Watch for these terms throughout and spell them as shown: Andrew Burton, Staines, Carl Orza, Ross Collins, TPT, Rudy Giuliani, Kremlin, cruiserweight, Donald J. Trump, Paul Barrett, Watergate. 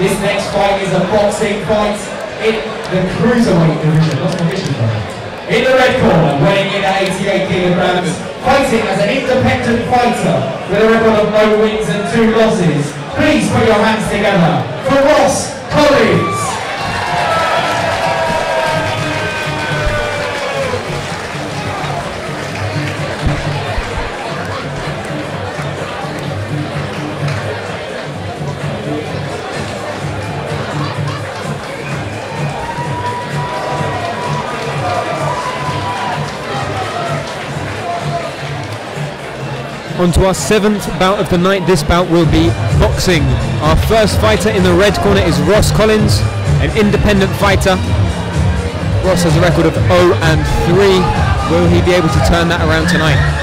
This next fight is a boxing fight in the cruiserweight division. That's my vision for it. In the red corner, weighing in at 88 kilograms, fighting as an independent fighter with a record of no wins and 2 losses. Please put your hands together for Ross Collins. On to our 7th bout of the night. This bout will be boxing. Our first fighter in the red corner is Ross Collins, an independent fighter. Ross has a record of 0-3. Will he be able to turn that around tonight?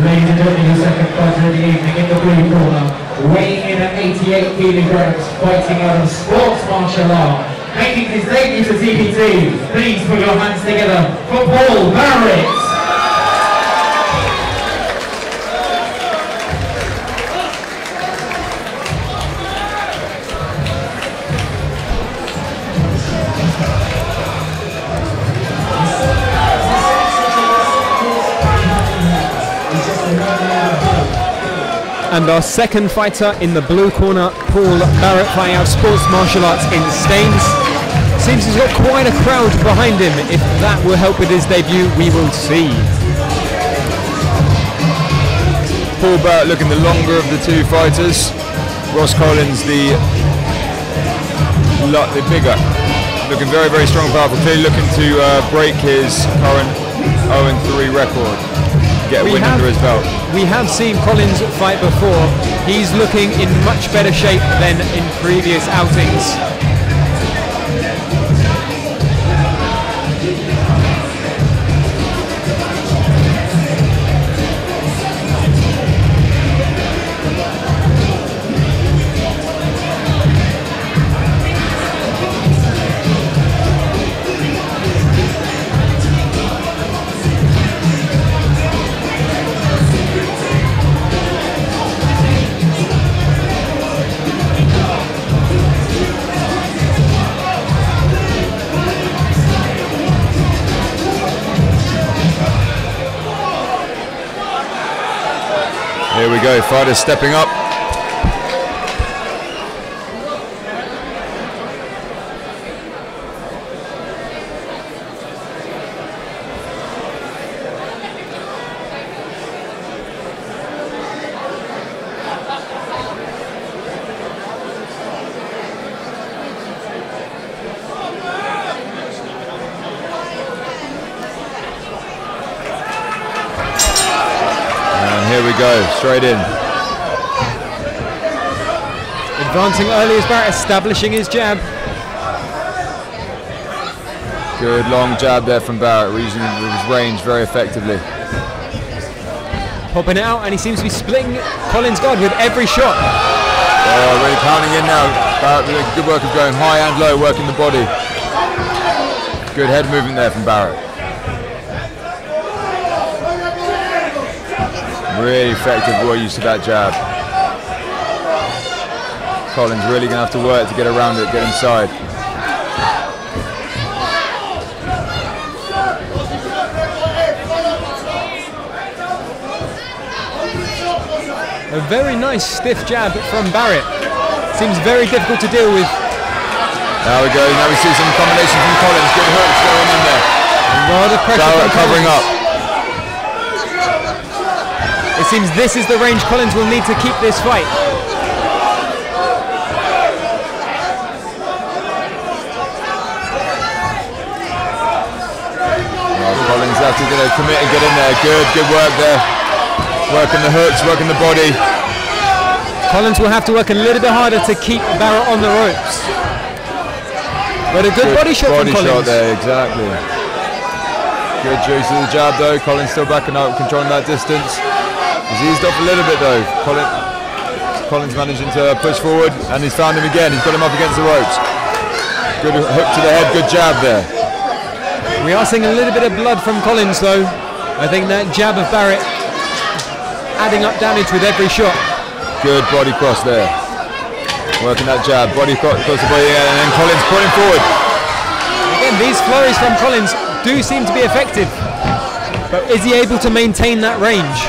Ladies and gentlemen, your second fighter of the evening in the blue corner, weighing in at 88 kilograms, fighting out of sports martial art, making his debut to TPT. Please put your hands together for Paul Barrett. And our second fighter in the blue corner, Paul Barrett, playing out sports martial arts in Staines. Seems he's got quite a crowd behind him. If that will help with his debut, we will see. Paul Barrett looking the longer of the two fighters. Ross Collins the bigger. Looking very, very strong, powerful. Clearly looking to break his current 0-3 record. Get a win under his belt. We have seen Collins fight before. He's looking in much better shape than in previous outings. Here we go, fighters stepping up. Go straight in. Advancing early as Barrett, establishing his jab. Good long jab there from Barrett, using his range very effectively. Popping it out, and he seems to be splitting Collins' guard with every shot. They are really pounding in now. Barrett with a good work of going high and low, working the body. Good head movement there from Barrett. Really effective use of that jab. Collins really going to have to work to get around it, get inside. A very nice stiff jab from Barrett. Seems very difficult to deal with. There we go, now we see some combination from Collins. Good hooks going in there. Barrett covering up. It seems this is the range Collins will need to keep this fight. Well, Collins has to commit and get in there. Good work there. Working the hooks, working the body. Collins will have to work a little bit harder to keep Barrett on the ropes. But a good body shot from Collins. Body shot there, exactly. Good juice of the jab though. Collins still backing up, controlling that distance. He's eased off a little bit though. Collins managing to push forward, and he's found him again. He's got him up against the ropes. Good hook to the head, good jab there. We are seeing a little bit of blood from Collins though. I think that jab of Barrett adding up damage with every shot. Good body cross there. Working that jab, body cross the body, and then Collins pulling forward. Again, these flurries from Collins do seem to be effective, but is he able to maintain that range?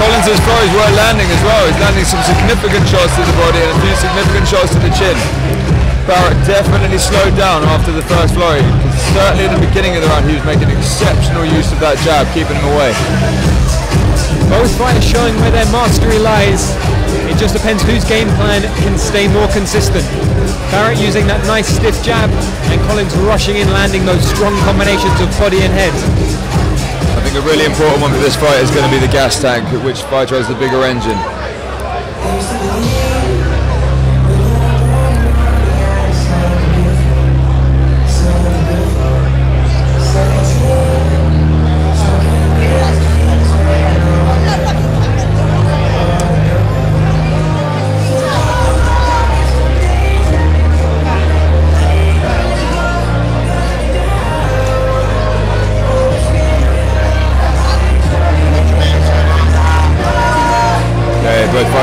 Collins' flurries were landing as well. He's landing some significant shots to the body and a few significant shots to the chin. Barrett definitely slowed down after the first flurry. Certainly at the beginning of the round he was making exceptional use of that jab, keeping him away. Both fighters showing where their mastery lies. It just depends whose game plan can stay more consistent. Barrett using that nice stiff jab, and Collins rushing in, landing those strong combinations of body and head. I think a really important one for this fight is going to be the gas tank, which fighter has the bigger engine.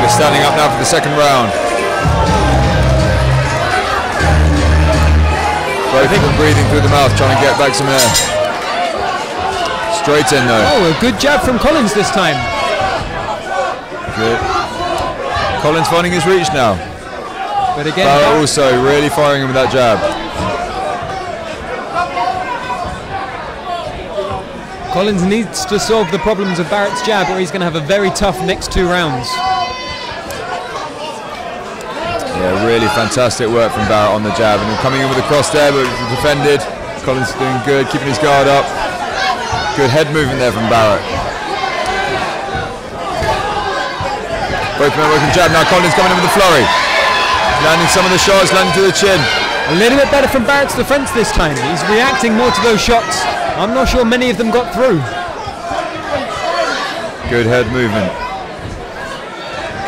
Standing up now for the second round. Both of them breathing through the mouth, trying to get back some air. Straight in though. Oh, a good jab from Collins this time. Good. Collins finding his reach now. But again, Barrett also really firing him with that jab. Collins needs to solve the problems of Barrett's jab, or he's going to have a very tough next two rounds. Yeah, really fantastic work from Barrett on the jab, and coming in with a cross there, but defended. Collins doing good, keeping his guard up. Good head movement there from Barrett. Both men working jab now. Collins coming in with the flurry, landing some of the shots, landing to the chin. A little bit better from Barrett's defense this time. He's reacting more to those shots. I'm not sure many of them got through. Good head movement.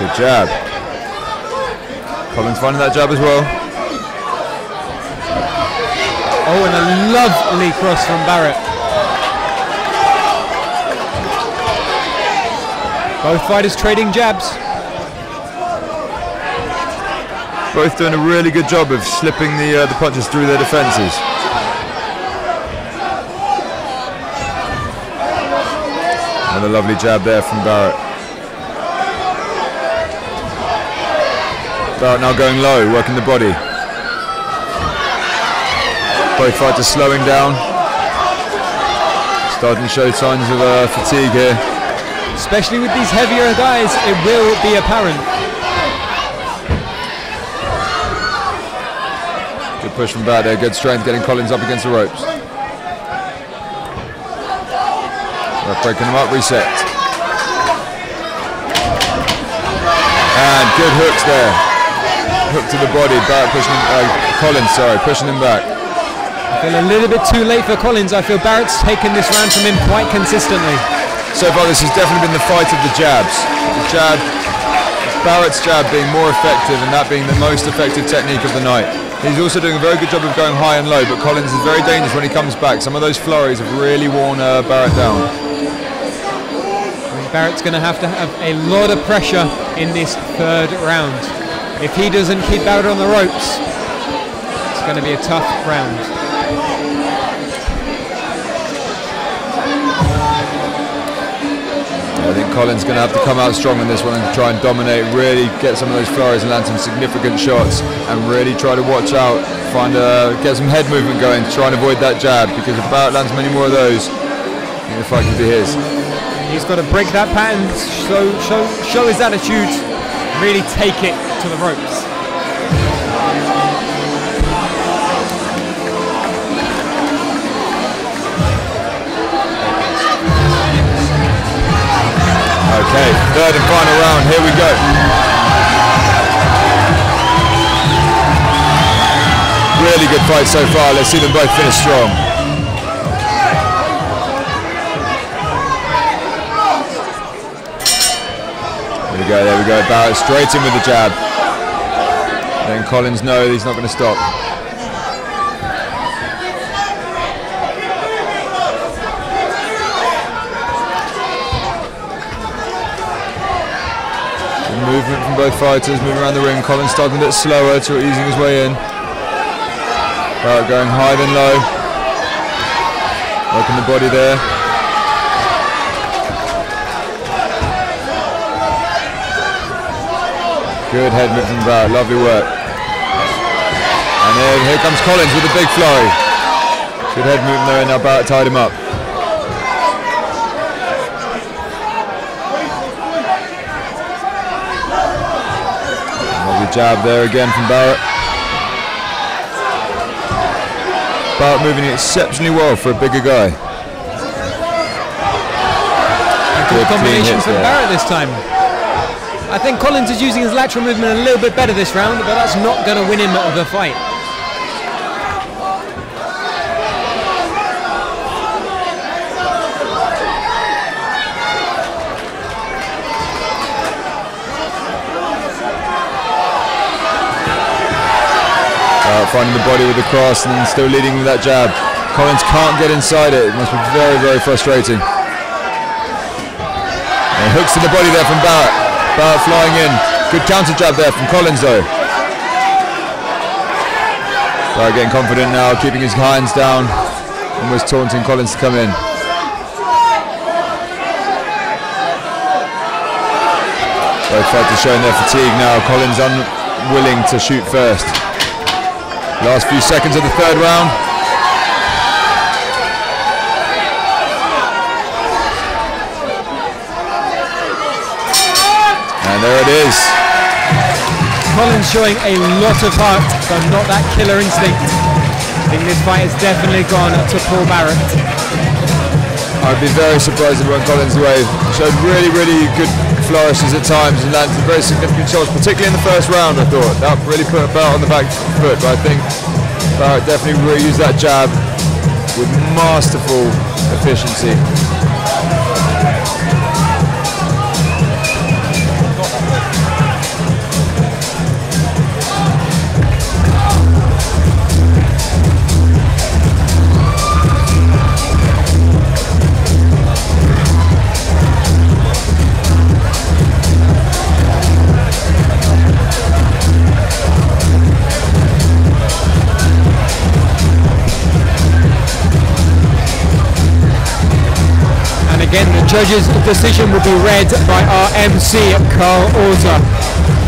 Good jab. Collins finding that jab as well. Oh, and a lovely cross from Barrett. Both fighters trading jabs. Both doing a really good job of slipping the punches through their defences. And a lovely jab there from Barrett. Barrett now going low, working the body. Both fighters slowing down. Starting to show signs of fatigue here. Especially with these heavier guys, it will be apparent. Good push from Barrett there, good strength, getting Collins up against the ropes. Barrett breaking him up, reset. And good hooks there. Hook to the body, Barrett pushing him, Collins pushing him back. I feel a little bit too late for Collins. I feel Barrett's taken this round from him quite consistently. So far this has definitely been the fight of the jabs. The jab, Barrett's jab being more effective, and that being the most effective technique of the night. He's also doing a very good job of going high and low, but Collins is very dangerous when he comes back. Some of those flurries have really worn Barrett down. Barrett's going to have a lot of pressure in this third round. If he doesn't keep Barrett on the ropes, it's going to be a tough round. I think Collins is going to have to come out strong in this one and try and dominate, really get some of those flurries and land some significant shots, and really try to watch out, get some head movement going to try and avoid that jab, because if Barrett lands many more of those, I think the fight could be his. He's got to break that pattern, show his attitude, really take it to the ropes. Okay, third and final round, here we go. Really good fight so far, let's see them both finish strong. Here we go, there we go, Barrett straight in with the jab. Then Collins, no, he's not going to stop. Movement from both fighters, moving around the ring. Collins starting a bit slower, to easing his way in. Barrett going high then low. Working the body there. Good head movement from Barrett, lovely work. And then here comes Collins with a big flurry. Good head movement there, and now Barrett tied him up. Jab there again from Barrett. Barrett moving exceptionally well for a bigger guy. Good combination from Barrett this time. I think Collins is using his lateral movement a little bit better this round, but that's not going to win him the fight. Finding the body with the cross and still leading with that jab. Collins can't get inside it. It must be very, very frustrating. And hooks to the body there from Barrett. Barrett flying in. Good counter jab there from Collins though. Barrett getting confident now, keeping his hands down. Almost taunting Collins to come in. Both fighters showing their fatigue now. Collins unwilling to shoot first. Last few seconds of the third round. And there it is. Collins showing a lot of heart, but not that killer instinct. I think this fight has definitely gone to Paul Barrett. I'd be very surprised if it went Collins' way. Showed really, really good flourishes at times and landed very significant shots, particularly in the first round. I thought that really put Barrett on the back foot, but I think Barrett definitely reused that jab with masterful efficiency. Again, the judge's decision will be read by our MC, Carl Orza.